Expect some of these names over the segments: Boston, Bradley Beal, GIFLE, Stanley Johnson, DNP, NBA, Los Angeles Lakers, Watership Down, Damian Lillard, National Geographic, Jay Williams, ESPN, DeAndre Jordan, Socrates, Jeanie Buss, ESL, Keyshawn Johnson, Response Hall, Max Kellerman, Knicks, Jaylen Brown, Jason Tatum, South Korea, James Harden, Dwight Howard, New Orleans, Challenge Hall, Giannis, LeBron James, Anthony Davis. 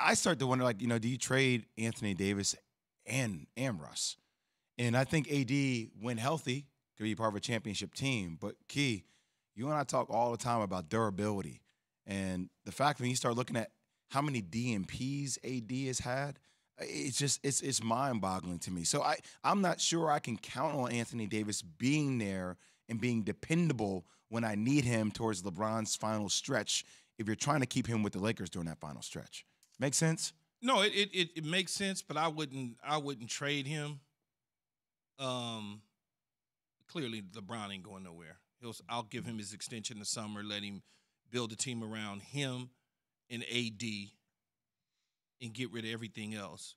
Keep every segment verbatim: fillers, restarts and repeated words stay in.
I start to wonder, like, you know, do you trade Anthony Davis and, and Russ? And I think A D, when healthy, could be part of a championship team. But, Key, you and I talk all the time about durability. And the fact when you start looking at how many D N Ps A D has had, it's just it's it's mind-boggling to me. So I, I'm not sure I can count on Anthony Davis being there and being dependable when I need him towards LeBron's final stretch if you're trying to keep him with the Lakers during that final stretch. Make sense? No, it it, it, it makes sense, but I wouldn't I wouldn't trade him. Um, clearly LeBron ain't going nowhere. He'll I'll give him his extension this summer, let him build a team around him and A D, and get rid of everything else,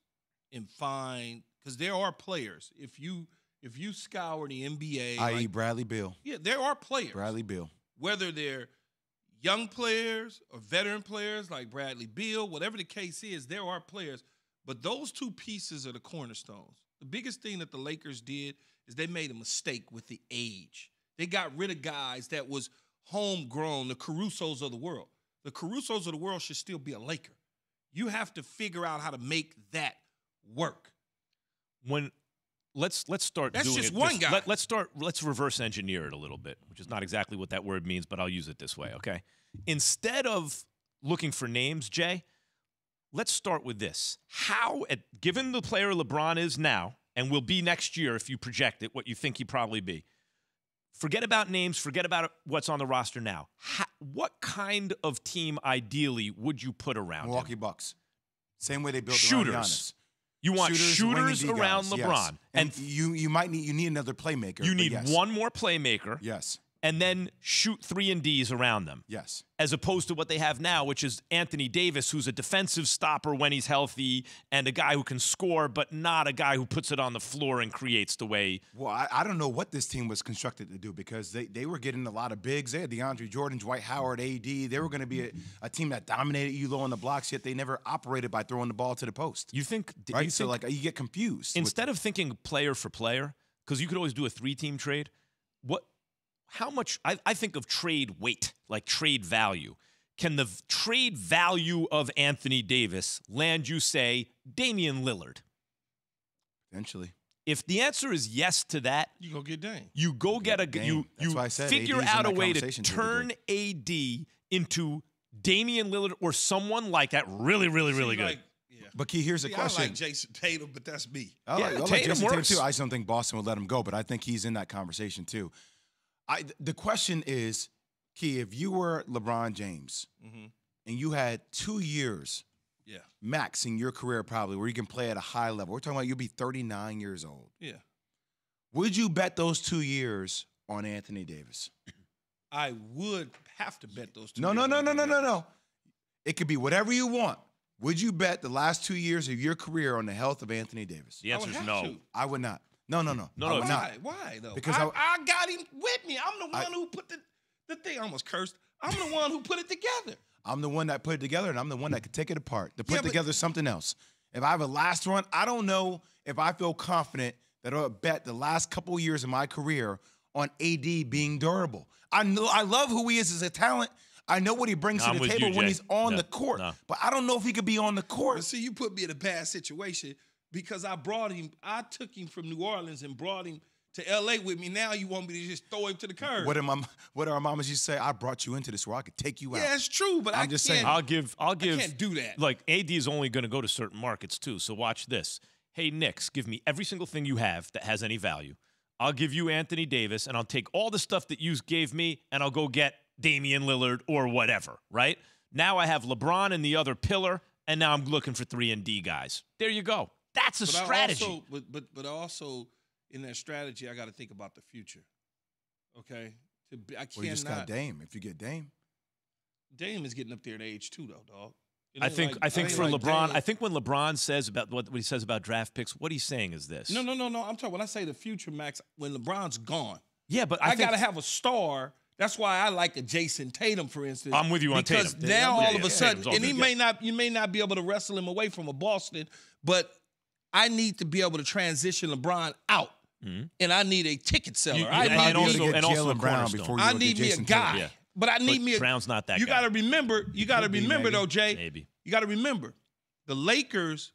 and find because there are players. If you if you scour the N B A, that is. Like, Bradley Beal. Yeah, there are players. Bradley Beal. Whether they're young players or veteran players like Bradley Beal, whatever the case is, there are players. But those two pieces are the cornerstones. The biggest thing that the Lakers did is they made a mistake with the age. They got rid of guys that was homegrown, the Carusos of the world. The Carusos of the world should still be a Laker. You have to figure out how to make that work. When let's let's start That's doing just it. one guy. Let, let's start let's reverse engineer it a little bit, which is not exactly what that word means, but I'll use it this way, okay? Instead of looking for names, Jay, let's start with this. How at given the player LeBron is now and will be next year if you project it what you think he probably be. Forget about names, forget about what's on the roster now. How, what kind of team, ideally, would you put around Milwaukee him? Bucks. Same way they built shooters. around Giannis. You want shooters, shooters around guys. LeBron. Yes. And, and you, you might need, you need another playmaker. You need yes. one more playmaker. Yes. And then shoot three and Ds around them. Yes. As opposed to what they have now, which is Anthony Davis, who's a defensive stopper when he's healthy and a guy who can score, but not a guy who puts it on the floor and creates the way. Well, I, I don't know what this team was constructed to do because they, they were getting a lot of bigs. They had DeAndre Jordan, Dwight Howard, A D. They were going to be a, a team that dominated you low on the blocks, yet they never operated by throwing the ball to the post. You think – right? You so, think, like, you get confused. Instead of thinking player for player, because you could always do a three-team trade, what – How much, I, I think of trade weight, like trade value. Can the trade value of Anthony Davis land you, say, Damian Lillard? Potentially. If the answer is yes to that, you go get Dame. You go get a, Dame. you, That's you why I said figure A D's out a way to turn A D into Damian Lillard or someone like that really, really, really See, good. Like, yeah. But Key, here's See, a question. I like Jason Tatum, but that's me. I like, yeah, I like Tatum Jason works. Tatum, too. I just don't think Boston would let him go, but I think he's in that conversation, too. I, the question is, Key, if you were LeBron James mm-hmm. and you had two years yeah. max in your career probably where you can play at a high level, we're talking about you'll be thirty-nine years old. Yeah. Would you bet those two years on Anthony Davis? I would have to bet those two no, years. No, no, no, no, no, no, no. It could be whatever you want. Would you bet the last two years of your career on the health of Anthony Davis? The answer is no. To. I would not. No, no, no. No, no. Why? Not. Why though? Because I, I, I got him with me. I'm the one I, who put the the thing. I almost cursed. I'm the one who put it together. I'm the one that put it together, and I'm the one that could take it apart to put yeah, together but, something else. If I have a last run, I don't know if I feel confident that I'll bet the last couple of years of my career on A D being durable. I know I love who he is as a talent. I know what he brings no, to the table you, when he's on no, the court, no. but I don't know if he could be on the court. But see, you put me in a bad situation. Because I brought him, I took him from New Orleans and brought him to L A with me. Now you want me to just throw him to the curb? What am I, What are mamas used to say? I brought you into this where I could take you out. Yeah, it's true, but I'm I just can't, saying. I'll give. I'll give. I can't do that. Like A D is only going to go to certain markets too. So watch this. Hey Knicks, give me every single thing you have that has any value. I'll give you Anthony Davis, and I'll take all the stuff that you gave me, and I'll go get Damian Lillard or whatever. Right now, I have LeBron and the other pillar, and now I'm looking for three and D guys. There you go. That's a but strategy. Also, but, but, but also, in that strategy, I got to think about the future. Okay? To be, I cannot, well, you just got Dame. If you get Dame. Dame is getting up there in age, too, though, dog. I think, like, I think I think for like LeBron, Dame. I think when LeBron says about what, what he says about draft picks, what he's saying is this. No, no, no, no. I'm talking, when I say the future, Max, when LeBron's gone. Yeah, but I, I got to have a star. That's why I like a Jason Tatum, for instance. I'm with you on Tatum. Because now all of a sudden, and he may not, you may not be able to wrestle him away from a Boston, but I need to be able to transition LeBron out, mm-hmm. and I need a ticket seller. You, you, I and need also, and also Jaylen Brown before you I need me a guy, yeah. but I need but me. A, Brown's not that. You got to remember. You got to remember maybe, though, Jay. Maybe you got to remember. the Lakers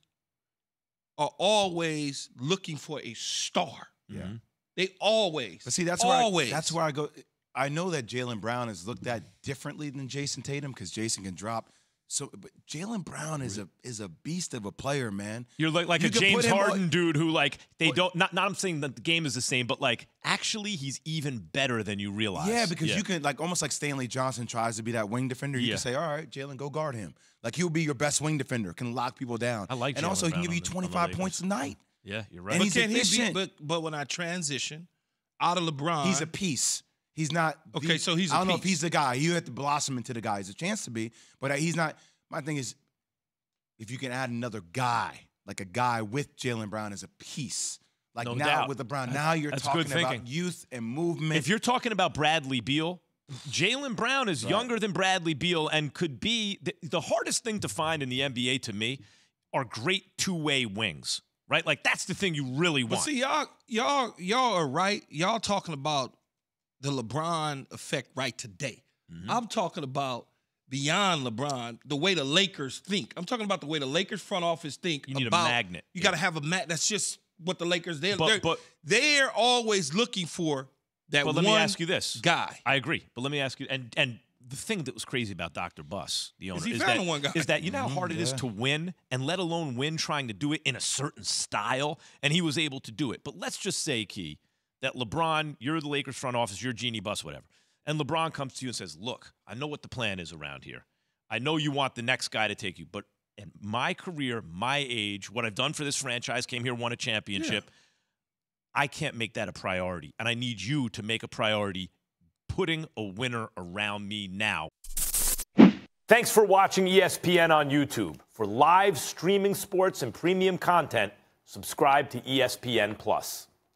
are always looking for a star. Yeah. Mm-hmm. They always. But see, that's always. where I, that's where I go. I know that Jaylen Brown is looked at differently than Jason Tatum because Jason can drop. So, but Jaylen Brown is a is a beast of a player, man. You're like like you a James Harden on, dude who like they don't not not I'm saying that the game is the same, but like actually he's even better than you realize. Yeah, because yeah. you can like almost like Stanley Johnson tries to be that wing defender. You yeah. can say, all right, Jaylen, go guard him. Like he'll be your best wing defender, can lock people down. I like, and Jaylen also Brown he can give you twenty-five points a night. Yeah, you're right. And but he's efficient. He be, but but when I transition out of LeBron, he's a piece. He's not. Okay, the, so he's. A I don't piece. know if he's the guy. You have to blossom into the guy. He's a chance to be, but he's not. My thing is, if you can add another guy, like a guy with Jaylen Brown as a piece, like no now doubt. with LeBron, now you're That's talking about youth and movement. If you're talking about Bradley Beal, Jaylen Brown is right. younger than Bradley Beal and could be the, the hardest thing to find in the N B A to me are great two-way wings, right? Like that's the thing you really want. But see, y'all, y'all, y'all are right. Y'all talking about the LeBron effect right today. Mm-hmm. I'm talking about beyond LeBron, the way the Lakers think. I'm talking about the way the Lakers front office think about. You need about, a magnet. You yeah. got to have a magnet. That's just what the Lakers, they're, but, they're, but, they're always looking for that one guy. But let me ask you this. Guy. I agree. But let me ask you, and and the thing that was crazy about Doctor Buss, the owner, is, is, that, one guy. is that you know how hard mm-hmm, it yeah. is to win, and let alone win trying to do it in a certain style, and he was able to do it. But let's just say, Key, that LeBron, you're the Lakers front office, you're Jeanie Buss, whatever. And LeBron comes to you and says, look, I know what the plan is around here. I know you want the next guy to take you, but in my career, my age, what I've done for this franchise, came here, won a championship, yeah. I can't make that a priority. And I need you to make a priority putting a winner around me now. Thanks for watching E S P N on YouTube. For live streaming sports and premium content, subscribe to E S P N plus.